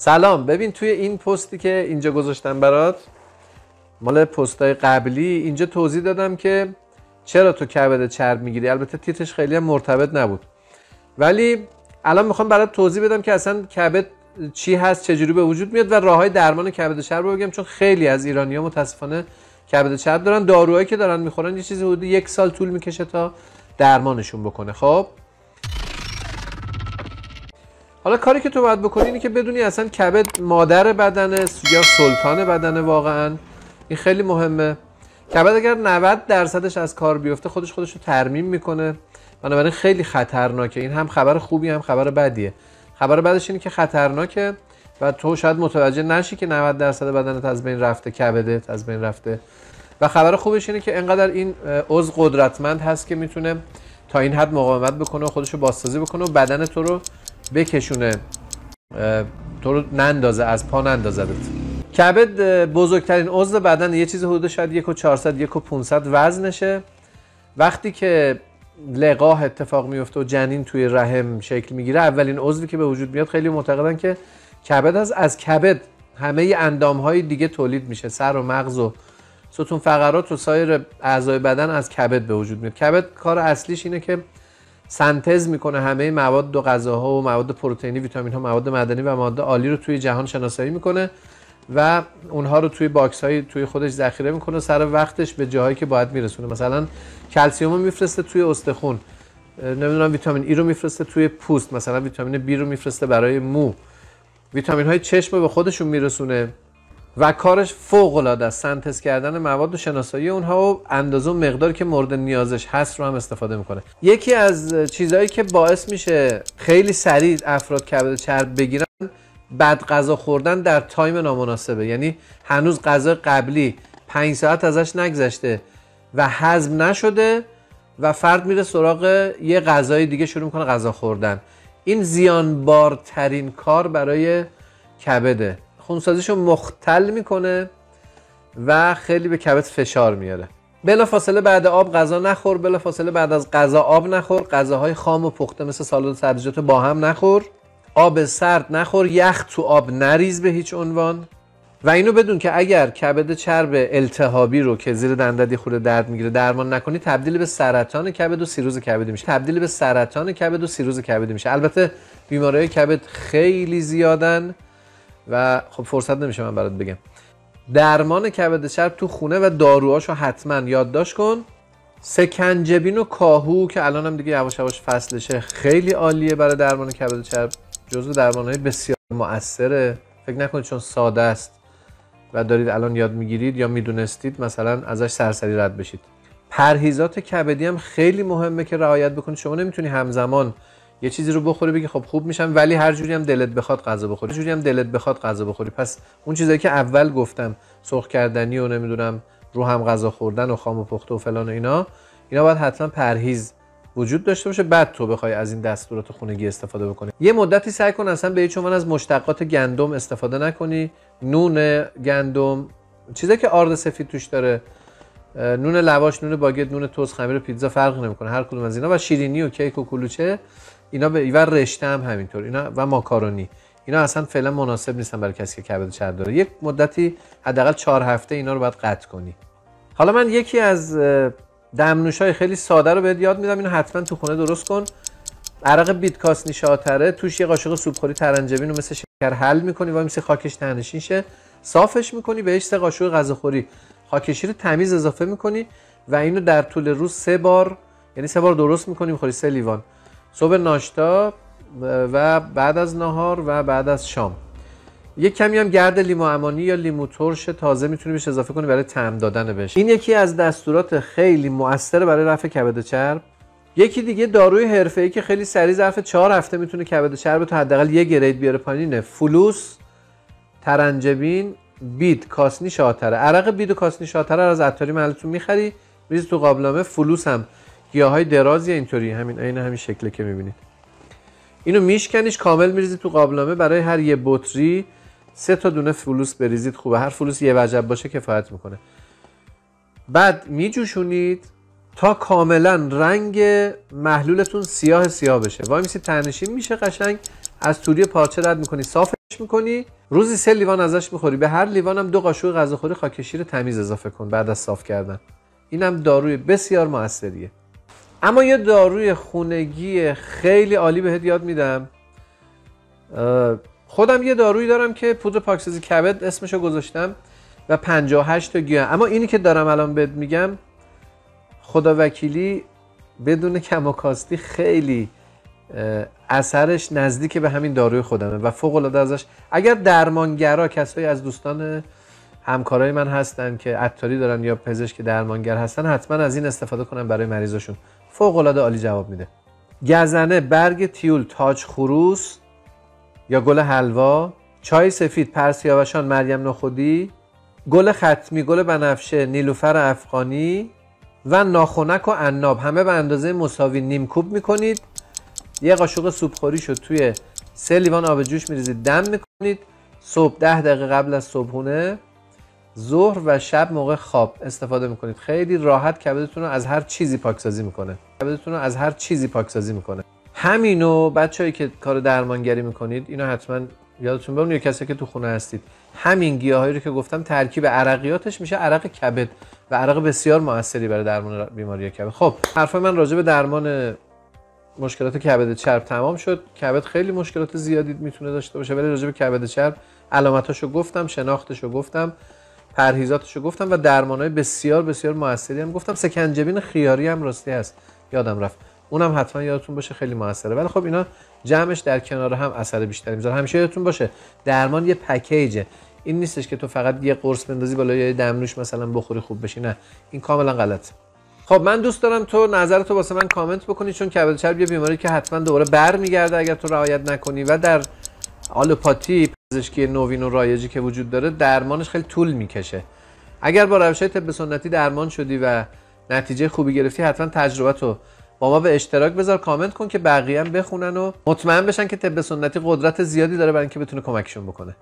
سلام، ببین توی این پستی که اینجا گذاشتم برات، مال پستای قبلی، اینجا توضیح دادم که چرا تو کبد چرب میگیری. البته تیترش خیلی هم مرتبط نبود، ولی الان میخوام برات توضیح بدم که اصلا کبد چی هست، چجوری به وجود میاد و راههای درمان کبد چرب رو بگم، چون خیلی از ایرانی‌ها متاسفانه کبد چرب دارن. داروهایی که دارن میخورن یه چیزی حدود 1 سال طول میکشه تا درمانشون بکنه. خب حالا کاری که تو باید بکنی اینه که بدونی اصلا کبد مادر بدنه یا سلطان بدنه. واقعا این خیلی مهمه. کبد اگر 90% از کار بیفته خودش رو ترمیم میکنه، بنابراین خیلی خطرناکه. این هم خبر خوبی هم خبر بدیه. خبر بعدش اینه که خطرناکه و تو شاید متوجه نشی که 90% بدنت از بین رفته، کبدت از بین رفته. و خبر خوبش اینه که انقدر این عضو قدرتمند هست که میتونه تا این حد مقاومت بکنه و خودش رو بازسازی بکنه و بدن تو رو بکشونه، تو رو نندازه، از پا نندازدت. کبد بزرگترین عضو بدن، یه چیز حدود شاید 1400 1500 وزنشه. وقتی که لقاح اتفاق میفته و جنین توی رحم شکل میگیره، اولین عضوی که به وجود میاد، خیلی معتقدن که کبد هست. از کبد همه اندامهای دیگه تولید میشه، سر و مغز و ستون فقرات و سایر اعضای بدن از کبد به وجود میاد. کبد کار اصلیش اینه که سنتز میکنه همه مواد و غذاها و مواد پروتئینی، ویتامین ها، مواد معدنی و مواد آلی رو توی جهان شناسایی میکنه و اونها رو توی باکس های توی خودش ذخیره میکنه، سر وقتش به جاهایی که باید میرسونه. مثلا کلسیوم رو میفرسته توی استخون، نمیدونم ویتامین ای رو میفرسته توی پوست، مثلا ویتامین بی رو میفرسته برای مو، ویتامین های چشم رو به خودشون میرسونه و کارش فوق العاده است. سنتز کردن مواد و شناسایی اونها و اندازه و مقدار که مورد نیازش هست رو هم استفاده میکنه. یکی از چیزهایی که باعث میشه خیلی سریع افراد کبد چرب بگیرن، بد غذا خوردن در تایم نامناسبه. یعنی هنوز غذا قبلی 5 ساعت ازش نگذشته و هضم نشده و فرد میره سراغ یه غذای دیگه، شروع میکنه غذا خوردن. این زیانبارترین کار برای کبده. خونسازیشو مختل میکنه و خیلی به کبد فشار میاره. بلافاصله بعد آب غذا نخور، بلافاصله بعد از غذا آب نخور، غذاهای خام و پخته مثل سالاد و سبزیجات با هم نخور، آب سرد نخور، یخ تو آب نریز به هیچ عنوان. و اینو بدون که اگر کبد چرب التهابی رو که زیر دندت خورده درد میگیره درمان نکنی، تبدیل به سرطان کبد و سیروز کبدی میشه. البته بیماریهای کبد خیلی زیادن و خب فرصت نمیشه من برات بگم. درمان کبد چرب تو خونه و داروهاشو حتما یادداشت کن. سکنجبین و کاهو که الان هم دیگه یواش یواش فصلشه، خیلی عالیه برای درمان کبد چرب. جزو درمانهای بسیار مؤثره. فکر نکنید چون ساده است و دارید الان یاد میگیرید یا میدونستید مثلا ازش سرسری رد بشید. پرهیزات کبدی هم خیلی مهمه که رعایت بکنید. شما نمیتونی همزمان یه چیزی رو بخوری بگی خب خوب میشم، ولی هر جوری هم دلت بخواد غذا بخوری. پس اون چیزایی که اول گفتم، سرخ کردنی و نمیدونم رو هم غذا خوردن و خام و پخته و فلان و اینا باید حتما پرهیز وجود داشته باشه، بعد تو بخوای از این دستورات خونگی استفاده بکنی. یه مدتی سعی کن اصلا به هیچ عنوان از مشتقات گندم استفاده نکنی. نون گندم، چیزایی که آرد سفید توش داره، نون لواش، نون باگت، نون توست، خمیر پیتزا، فرق نمیکنه هر کدوم از اینا، و شیرینی و کیک و کلوچه اینا و رشته هم همینطور، اینا و ماکارونی، اینا اصلا فعلا مناسب نیستن برای کسی که کبد چرب داره. یک مدتی حداقل 4 هفته اینا رو باید قطع کنی. حالا من یکی از دمنوش‌های خیلی ساده رو بهت یاد میدم، اینو حتما تو خونه درست کن. عرق بیتکاسنی شاتره، توش 1 قاشق سوپخوری ترنجبین رو مثل شکر حل می‌کنی و میشه خاکش ته‌نشین شه، صافش می‌کنی، بهش 3 قاشق غذاخوری خاکشیر تمیز اضافه می‌کنی و اینو در طول روز 3 بار، یعنی 3 بار درست می‌کنی، می‌خوری 3 لیوان، صبح ناشتا و بعد از نهار و بعد از شام. یک کمی هم گرد لیمو عمانی یا لیمو ترش تازه میتونی بهش اضافه کنی برای طعم دادن بهش. این یکی از دستورات خیلی مؤثر برای رفع کبد چرب. یکی دیگه داروی حرفه‌ای که خیلی سریع ظرف 4 هفته میتونه کبد چرب تا حداقل یه گرید بیاره پایین، فلوس، ترنجبین، بید، کاسنی شاتره. عرق بید و کاسنی شاتره از عطاری محلتون میخری، میریزی تو قابلمه. فلوس هم گیاهای درازی اینطوری، همین عین همین شکلی که میبینید. اینو میشکنیش کامل، میریزی تو قابلمه. برای هر یه بطری 3 تا دونه فلوس بریزید، خوبه. هر فلوس یه وجب باشه کفایت میکنه. بعد میجوشونید تا کاملا رنگ محلولتون سیاه بشه، وای میسید ته‌نشین میشه قشنگ، از توری پارچه رد میکنی، صافش میکنی، روزی 3 لیوان ازش میخوری. به هر لیوان هم 2 قاشق غذاخوری خاکشیر تمیز اضافه کن بعد از صاف کردن. اینم داروی بسیار موثریه. اما یه داروی خونگی خیلی عالی بهت یاد میدم. خودم یه دارویی دارم که پودر پاکسازی کبد اسمشو گذاشتم و 58 تا گیاه. اما اینی که دارم الان بهت میگم خداوکیلی بدون کم و کاستی خیلی اثرش نزدیک به همین داروی خودمه و فوق العاده ازش. اگر درمانگرا، کسایی از دوستان همکارای من هستن که عطاری دارن یا پزشک درمانگر هستن، حتما از این استفاده کنن برای مریضاشون. فوق العاده عالی جواب میده. گزنه، برگ تیول، تاج خروس یا گل حلوا، چای سفید، پرسیاوشان، مریم نخودی، گل ختمی، گل بنفشه، نیلوفر افغانی و ناخنک و عناب. همه به اندازه مساوی نیم کوب میکنید. 1 قاشق سوپخوریشو توی 3 لیوان آب جوش میریزید، دم میکنید. صبح 10 دقیقه قبل از صبحونه، ظهر و شب موقع خواب استفاده میکنید. خیلی راحت کبدتون رو از هر چیزی پاکسازی میکنه. همینو بچه‌ای که کار درمانگری میکنید اینو حتما یادتون بمونه، یا کسی که تو خونه هستید، همین گیاهایی رو که گفتم ترکیب عرقیاتش میشه عرق کبد و عرق بسیار موثری برای درمان بیماری کبد. خب حرف من راجع به درمان مشکلات کبد چرب تمام شد. کبد خیلی مشکلات زیادی میتونه داشته باشه، ولی راجع به کبد چرب علامتاشو گفتم، شناختشو گفتم، پرهیزاتشو گفتم و درمانهای بسیار بسیار موثری هم گفتم. سکنجبین خیاری هم راستی هست، یادم رفت، اونم حتما یادتون باشه، خیلی موثره. ولی خب اینا جمعش در کنار هم اثر بیشتری میذاره. همیشه یادتون باشه درمان یه پکیجه. این نیستش که تو فقط یه قرص بندازی بالا یا یه دمنوش مثلا بخوری خوب بشی، نه، این کاملا غلطه. خب من دوست دارم تو نظرتو واسه من کامنت بکنی، چون کبد چرب یه بیماری که حتما دوباره برمیگرده اگر تو رعایت نکنی و در آلوپاتی پزشکی نوین و رایجی که وجود داره درمانش خیلی طول میکشه. اگر با روش‌های طب سنتی درمان شدی و نتیجه خوبی گرفتی، حتما تجربه‌تو با ما به اشتراک بذار، کامنت کن که بقیه هم بخونن و مطمئن بشن که طب سنتی قدرت زیادی داره برای اینکه بتونه کمکشون بکنه.